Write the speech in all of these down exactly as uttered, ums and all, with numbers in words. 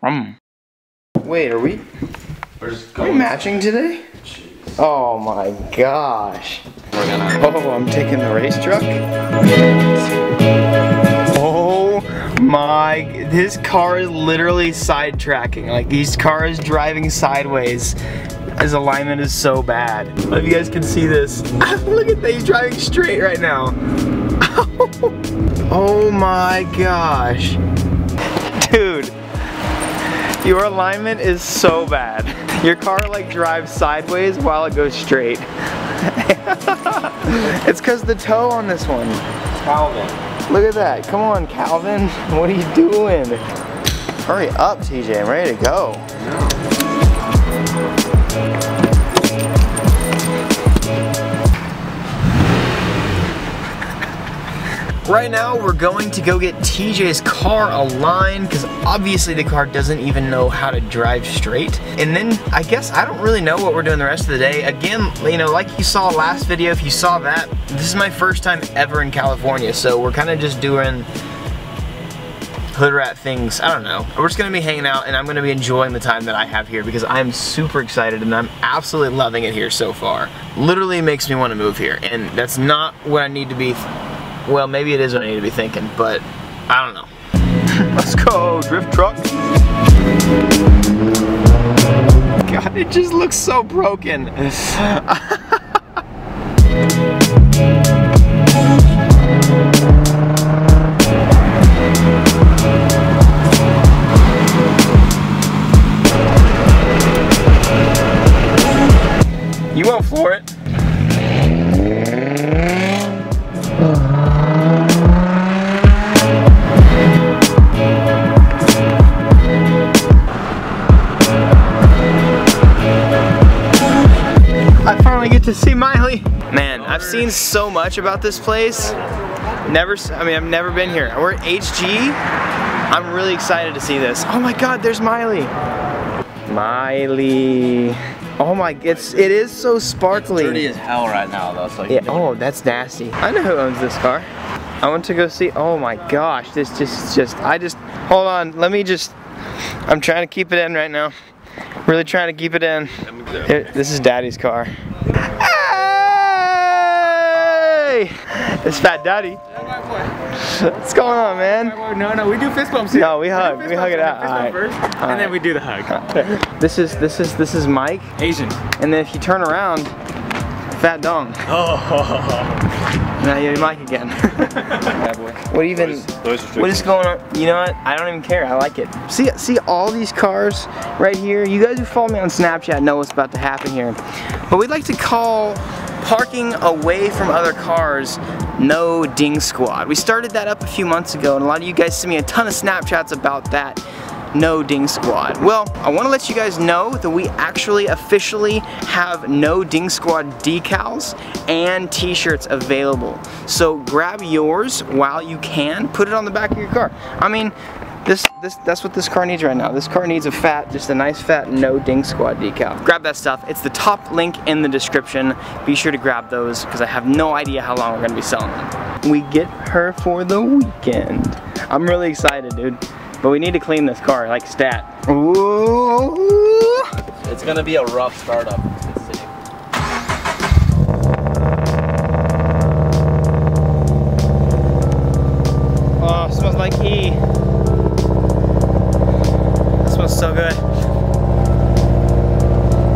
Um. Wait, are we? Are we matching today? Jeez. Oh my gosh. We're gonna oh, I'm taking the race truck. Oh my, his car is literally sidetracking. Like, his car is driving sideways. His alignment is so bad. I don't know if you guys can see this. Look at that, he's driving straight right now. Oh my gosh. Dude. Your alignment is so bad. Your car like drives sideways while it goes straight. It's because the toe on this one. Calvin. Look at that. Come on, Calvin. What are you doing? Hurry up, T J. I'm ready to go. Right now, we're going to go get T J's car aligned because obviously the car doesn't even know how to drive straight. And then, I guess, I don't really know what we're doing the rest of the day. Again, you know, like you saw last video, if you saw that, this is my first time ever in California, so we're kind of just doing hood rat things. I don't know. We're just going to be hanging out, and I'm going to be enjoying the time that I have here because I'm super excited, and I'm absolutely loving it here so far. Literally makes me want to move here, and that's not what I need to be. Well, maybe it is what I need to be thinking, but I don't know. Let's go, drift truck. God, it just looks so broken. You went for it. To see Miley. Man, I've seen so much about this place. Never, I mean, I've never been here. We're at H G. I'm really excited to see this. Oh my God, there's Miley. Miley. Oh my, it's, it is so sparkly. It's dirty as hell right now though. So yeah, oh, that's nasty. I know who owns this car. I want to go see, oh my gosh, this just, just, I just, hold on, let me just, I'm trying to keep it in right now. Really trying to keep it in. Here, this is Daddy's car. Hey! It's Fat Daddy. What's going on, man? No, no, we do fist bumps here. No, we hug. We, we hug it out. All right. First, and all right. Then we do the hug. This is this is this is Mike. Asian. And then if you turn around, Fat Dong. Oh. Now you're Mike again. What even? Those, those what is going on? You know what? I don't even care. I like it. See, see all these cars right here. You guys who follow me on Snapchat know what's about to happen here. But we'd like to call parking away from other cars No Ding Squad. We started that up a few months ago, and a lot of you guys sent me a ton of Snapchats about that. No Ding Squad. Well, I want to let you guys know that we actually officially have No Ding Squad decals and t-shirts available. So grab yours while you can, put it on the back of your car. I mean, this, this that's what this car needs right now. This car needs a fat, just a nice fat No Ding Squad decal. Grab that stuff. It's the top link in the description. Be sure to grab those because I have no idea how long we're going to be selling them. We get her for the weekend. I'm really excited, dude. But we need to clean this car, like stat. Ooh. It's gonna be a rough startup. Let's see. Oh, it smells like E. It smells so good.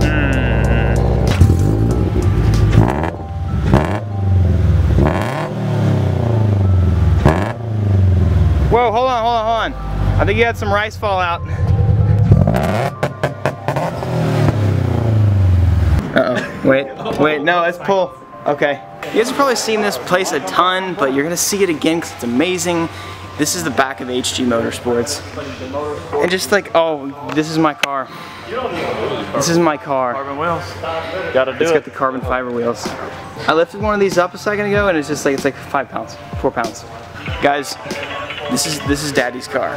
Mm. Whoa, hold on, hold on, hold on. I think you had some rice fall out. Uh-oh, wait, wait, no, let's pull. Okay. You guys have probably seen this place a ton, but you're gonna see it again because it's amazing. This is the back of H G Motorsports. And just like, oh, this is my car. This is my car. Carbon wheels. Gotta do it. It's got the carbon fiber wheels. I lifted one of these up a second ago and it's just like, it's like five pounds, four pounds. Guys, This is this is Daddy's car.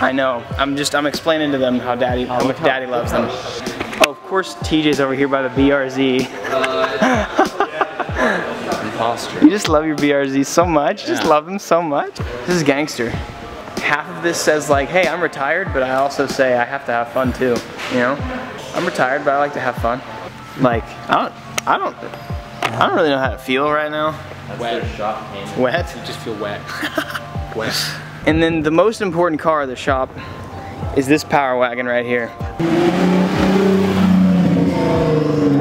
I know. I'm just I'm explaining to them how Daddy how much Daddy loves them. Oh, of course T J's over here by the B R Z. You just love your B R Z so much. You just love them so much. This is gangster. half of this says like, hey, I'm retired, but I also say I have to have fun too, you know? I'm retired, but I like to have fun. Like, I don't, I don't, I don't really know how to feel right now. That's wet. Shop, wet? You just feel wet. Wet. And then the most important car of the shop is this Power Wagon right here.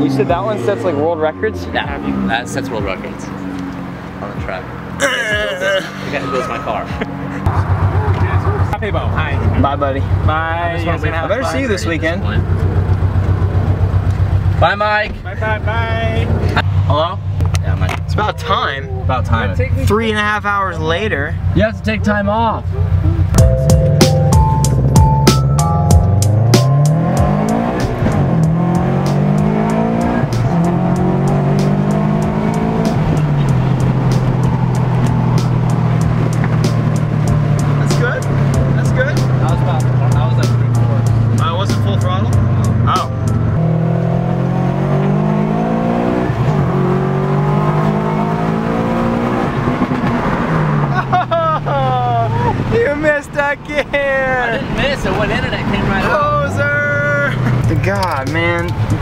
You said that one sets like world records? Nah, that sets world records on the track. The guy who builds my car. Hi. Bye, buddy. Bye. I, I better see you this weekend. Bye, Mike. Bye, bye, bye. Hello? Yeah, Mike. It's about time. About time. Three and a half hours later. You have to take time off.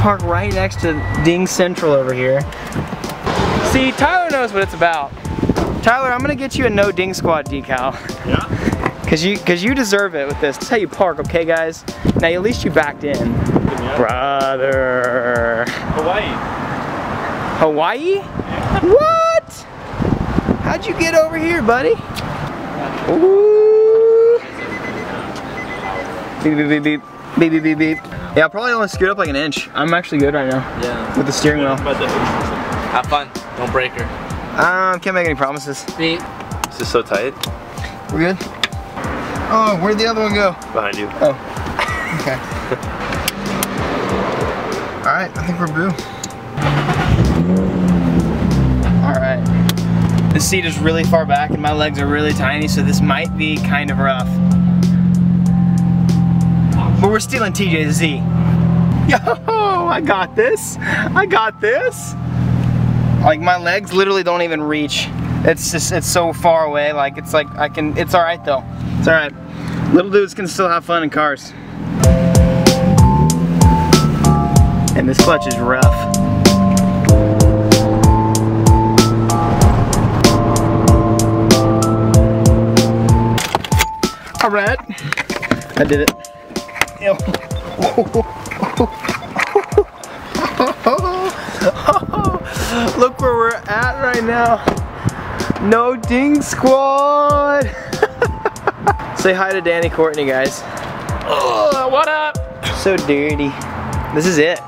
Park right next to Ding Central over here. See, Tyler knows what it's about. Tyler, I'm gonna get you a No Ding Squad decal. Yeah. Cause you, cause you deserve it with this. That's how you park, okay, guys? Now, at least you backed in, yeah. Brother. Hawaii. Hawaii? Yeah. What? How'd you get over here, buddy? Ooh. Beep beep beep beep beep beep beep beep. Yeah, I'll probably only scoot up like an inch. I'm actually good right now. Yeah. With the steering wheel. Have fun. Don't break her. Um, can't make any promises. Beep. This is so tight. We're good? Oh, where'd the other one go? Behind you. Oh. Okay. Alright, I think we're boo. Alright. The seat is really far back and my legs are really tiny, so this might be kind of rough. But we're stealing T J's Z. Yo, I got this. I got this. Like my legs literally don't even reach. It's just, it's so far away. Like it's like, I can, it's all right though. It's all right. Little dudes can still have fun in cars. And this clutch is rough. All right. I did it. Look where we're at right now. No Ding Squad. Say hi to Danny Courtney, guys. Oh, what up? So dirty. This is it.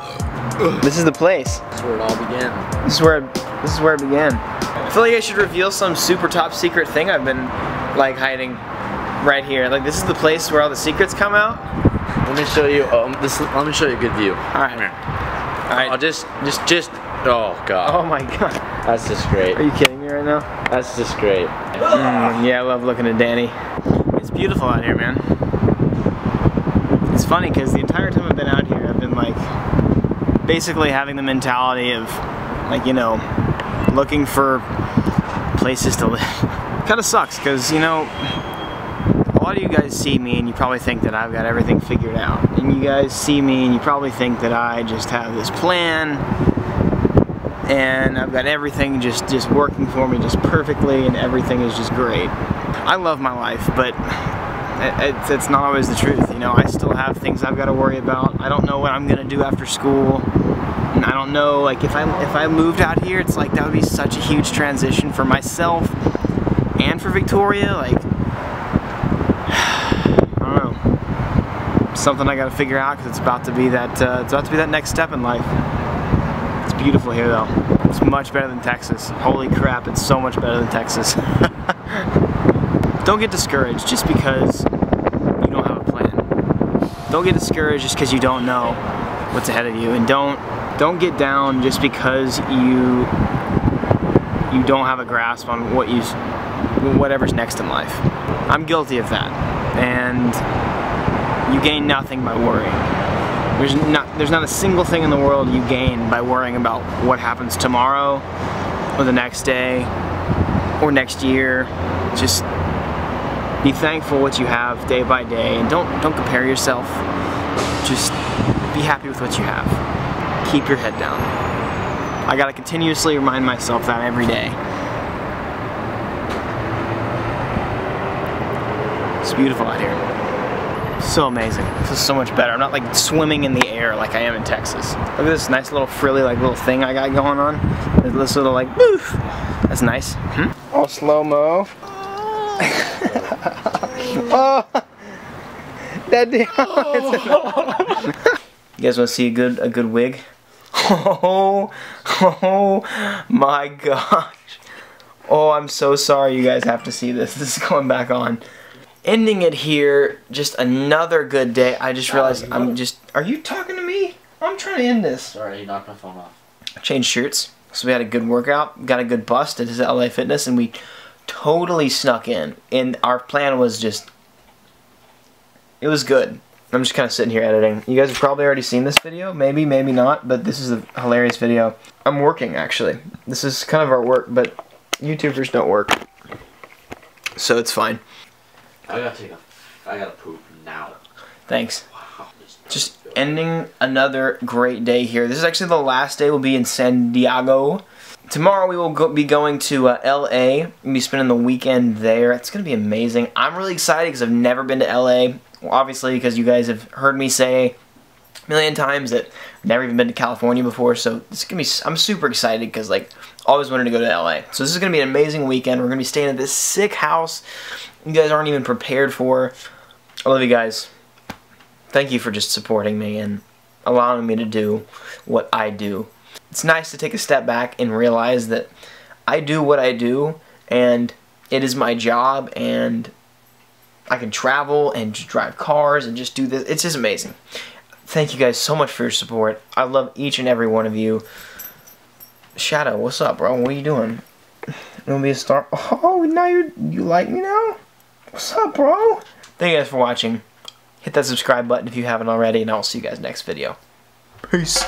This is the place. This is where it all began. This is where it, this is where it began. I feel like I should reveal some super top secret thing I've been like hiding right here. Like this is the place where all the secrets come out. Let me show you. Um, this, let me show you a good view. All right. All right. I'll just, just, just. Oh god. Oh my god. That's just great. Are you kidding me right now? That's just great. Mm, yeah, I love looking at Danny. It's beautiful out here, man. It's funny because the entire time I've been out here, I've been like, basically having the mentality of, like, you know, looking for places to live. Kind of sucks because you know. A lot of you guys see me and you probably think that I've got everything figured out. And you guys see me and you probably think that I just have this plan and I've got everything just, just working for me just perfectly and everything is just great. I love my life, but it, it's, it's not always the truth, you know. I still have things I've got to worry about. I don't know what I'm gonna do after school. And I don't know, like if I, if I moved out here, it's like that would be such a huge transition for myself and for Victoria. Like, something I got to figure out because it's about to be that uh, it's about to be that next step in life. It's beautiful here though. It's much better than Texas. Holy crap! It's so much better than Texas. Don't get discouraged just because you don't have a plan. Don't get discouraged just because you don't know what's ahead of you, and don't don't get down just because you you don't have a grasp on what you whatever's next in life. I'm guilty of that, and. You gain nothing by worrying. There's not, there's not a single thing in the world you gain by worrying about what happens tomorrow, or the next day, or next year. Just be thankful what you have day by day, and don't don't compare yourself. Just be happy with what you have. Keep your head down. I gotta continuously remind myself that every day. It's beautiful out here. So amazing. This is so much better. I'm not like swimming in the air like I am in Texas. Look at this nice little frilly like little thing I got going on. This little like boof. That's nice. Hmm? All slow-mo. Oh, that damn. Oh. You guys want to see a good a good wig? Oh, oh my gosh! Oh, I'm so sorry you guys have to see this. This is going back on. Ending it here. Just another good day. I just realized oh, I'm just. Are you talking to me? I'm trying to end this. Sorry, you knocked my phone off. Changed shirts. So we had a good workout. Got a good bust. It is at L A Fitness, and we totally snuck in, and our plan was just, it was good. I'm just kind of sitting here editing. You guys have probably already seen this video, maybe, maybe not, but this is a hilarious video. I'm working, actually. This is kind of our work, but YouTubers don't work, so it's fine. I gotta take a, I gotta poop now. Thanks. Wow. Just ending another great day here. This is actually the last day we'll be in San Diego. Tomorrow we will go, be going to uh, L A We'll be spending the weekend there. It's going to be amazing. I'm really excited because I've never been to L A. Well, obviously, because you guys have heard me say a million times that I've never even been to California before. So this is gonna be. I'm super excited because like always wanted to go to L A. So this is going to be an amazing weekend. We're going to be staying at this sick house you guys aren't even prepared for. I love you guys. Thank you for just supporting me and allowing me to do what I do. It's nice to take a step back and realize that I do what I do, and it is my job, and I can travel and just drive cars and just do this. It's just amazing. Thank you guys so much for your support. I love each and every one of you. Shadow, what's up, bro? What are you doing? You want to be a star? Oh, now you you like me now? What's up, bro? Thank you guys for watching. Hit that subscribe button if you haven't already, and I'll see you guys next video. Peace.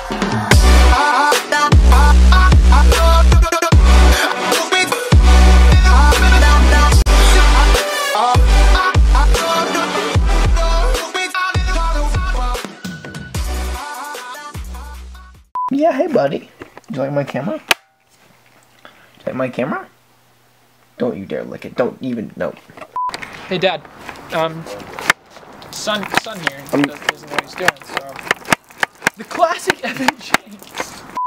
Yeah, hey buddy. Do you like my camera? Do you like my camera? Don't you dare lick it. Don't even, no. Hey dad, um, son, son here, he um, doesn't know what he's doing, so. The classic Evan Shanks.